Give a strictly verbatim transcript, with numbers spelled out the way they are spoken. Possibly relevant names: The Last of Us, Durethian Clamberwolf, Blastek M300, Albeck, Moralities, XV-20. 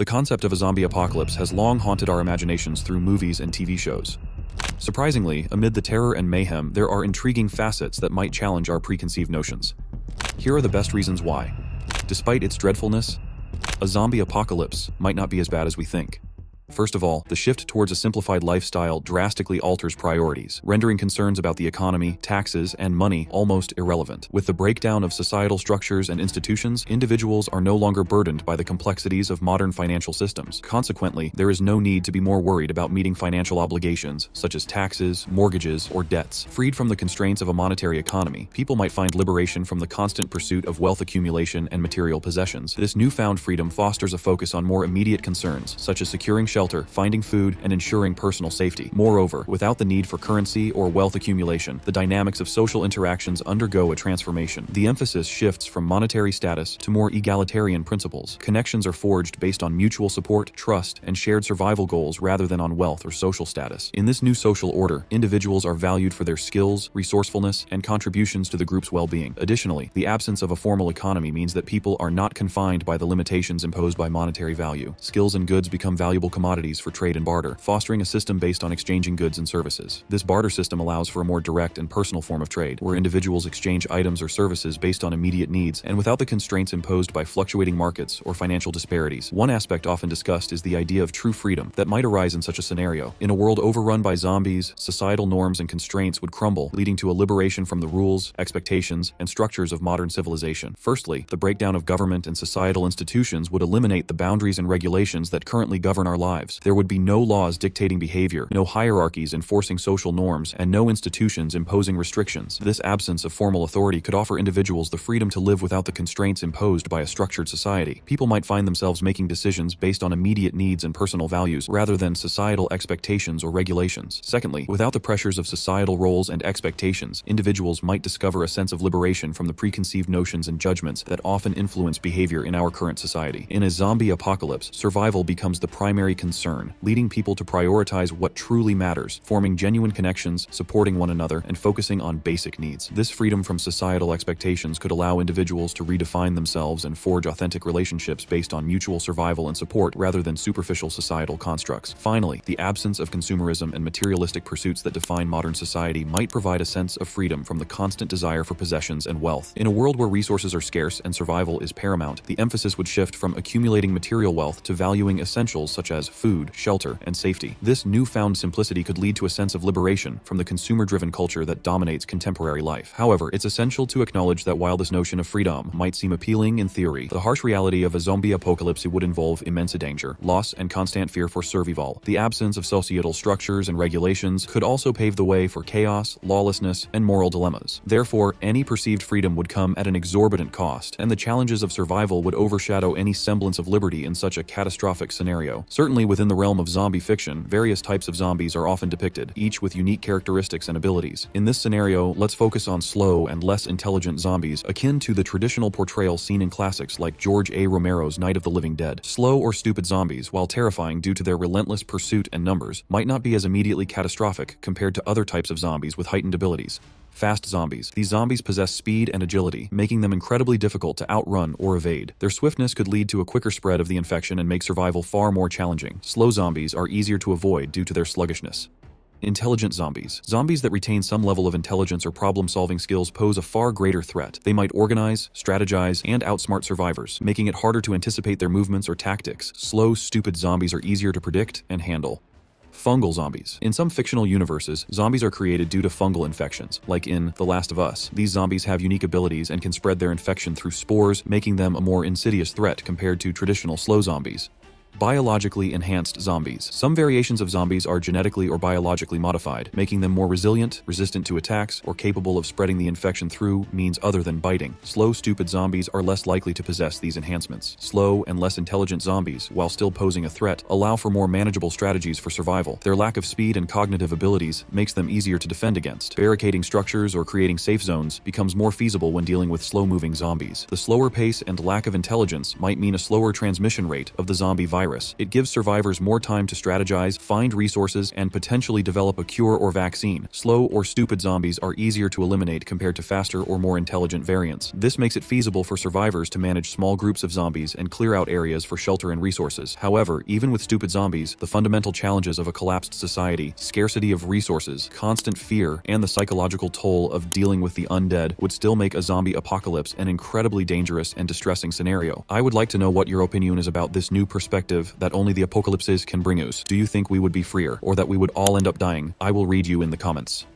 The concept of a zombie apocalypse has long haunted our imaginations through movies and T V shows. Surprisingly, amid the terror and mayhem, there are intriguing facets that might challenge our preconceived notions. Here are the best reasons why. Despite its dreadfulness, a zombie apocalypse might not be as bad as we think. First of all, the shift towards a simplified lifestyle drastically alters priorities, rendering concerns about the economy, taxes, and money almost irrelevant. With the breakdown of societal structures and institutions, individuals are no longer burdened by the complexities of modern financial systems. Consequently, there is no need to be more worried about meeting financial obligations, such as taxes, mortgages, or debts. Freed from the constraints of a monetary economy, people might find liberation from the constant pursuit of wealth accumulation and material possessions. This newfound freedom fosters a focus on more immediate concerns, such as securing shelter, Shelter, finding food, and ensuring personal safety. Moreover, without the need for currency or wealth accumulation, the dynamics of social interactions undergo a transformation. The emphasis shifts from monetary status to more egalitarian principles. Connections are forged based on mutual support, trust, and shared survival goals rather than on wealth or social status. In this new social order, individuals are valued for their skills, resourcefulness, and contributions to the group's well-being. Additionally, the absence of a formal economy means that people are not confined by the limitations imposed by monetary value. Skills and goods become valuable commodities. commodities for trade and barter, fostering a system based on exchanging goods and services. This barter system allows for a more direct and personal form of trade, where individuals exchange items or services based on immediate needs and without the constraints imposed by fluctuating markets or financial disparities. One aspect often discussed is the idea of true freedom that might arise in such a scenario. In a world overrun by zombies, societal norms and constraints would crumble, leading to a liberation from the rules, expectations, and structures of modern civilization. Firstly, the breakdown of government and societal institutions would eliminate the boundaries and regulations that currently govern our lives. There would be no laws dictating behavior, no hierarchies enforcing social norms, and no institutions imposing restrictions. This absence of formal authority could offer individuals the freedom to live without the constraints imposed by a structured society. People might find themselves making decisions based on immediate needs and personal values rather than societal expectations or regulations. Secondly, without the pressures of societal roles and expectations, individuals might discover a sense of liberation from the preconceived notions and judgments that often influence behavior in our current society. In a zombie apocalypse, survival becomes the primary concern. concern, leading people to prioritize what truly matters, forming genuine connections, supporting one another, and focusing on basic needs. This freedom from societal expectations could allow individuals to redefine themselves and forge authentic relationships based on mutual survival and support rather than superficial societal constructs. Finally, the absence of consumerism and materialistic pursuits that define modern society might provide a sense of freedom from the constant desire for possessions and wealth. In a world where resources are scarce and survival is paramount, the emphasis would shift from accumulating material wealth to valuing essentials such as food, shelter, and safety. This newfound simplicity could lead to a sense of liberation from the consumer-driven culture that dominates contemporary life. However, it's essential to acknowledge that while this notion of freedom might seem appealing in theory, the harsh reality of a zombie apocalypse would involve immense danger, loss, and constant fear for survival. The absence of societal structures and regulations could also pave the way for chaos, lawlessness, and moral dilemmas. Therefore, any perceived freedom would come at an exorbitant cost, and the challenges of survival would overshadow any semblance of liberty in such a catastrophic scenario. Certainly, within the realm of zombie fiction, various types of zombies are often depicted, each with unique characteristics and abilities. In this scenario, let's focus on slow and less intelligent zombies, akin to the traditional portrayal seen in classics like George A. Romero's Night of the Living Dead. Slow or stupid zombies, while terrifying due to their relentless pursuit and numbers, might not be as immediately catastrophic compared to other types of zombies with heightened abilities. Fast zombies. These zombies possess speed and agility, making them incredibly difficult to outrun or evade. Their swiftness could lead to a quicker spread of the infection and make survival far more challenging. Slow zombies are easier to avoid due to their sluggishness. Intelligent zombies. Zombies that retain some level of intelligence or problem-solving skills pose a far greater threat. They might organize, strategize, and outsmart survivors, making it harder to anticipate their movements or tactics. Slow, stupid zombies are easier to predict and handle. Fungal zombies. In some fictional universes, zombies are created due to fungal infections, like in The Last of Us. These zombies have unique abilities and can spread their infection through spores, making them a more insidious threat compared to traditional slow zombies. Biologically enhanced zombies. Some variations of zombies are genetically or biologically modified, making them more resilient, resistant to attacks, or capable of spreading the infection through means other than biting. Slow, stupid zombies are less likely to possess these enhancements. Slow and less intelligent zombies, while still posing a threat, allow for more manageable strategies for survival. Their lack of speed and cognitive abilities makes them easier to defend against. Barricading structures or creating safe zones becomes more feasible when dealing with slow-moving zombies. The slower pace and lack of intelligence might mean a slower transmission rate of the zombie virus, virus, it gives survivors more time to strategize, find resources, and potentially develop a cure or vaccine. Slow or stupid zombies are easier to eliminate compared to faster or more intelligent variants. This makes it feasible for survivors to manage small groups of zombies and clear out areas for shelter and resources. However, even with stupid zombies, the fundamental challenges of a collapsed society, scarcity of resources, constant fear, and the psychological toll of dealing with the undead would still make a zombie apocalypse an incredibly dangerous and distressing scenario. I would like to know what your opinion is about this new perspective that only the apocalypses can bring us. Do you think we would be freer, or that we would all end up dying? I will read you in the comments.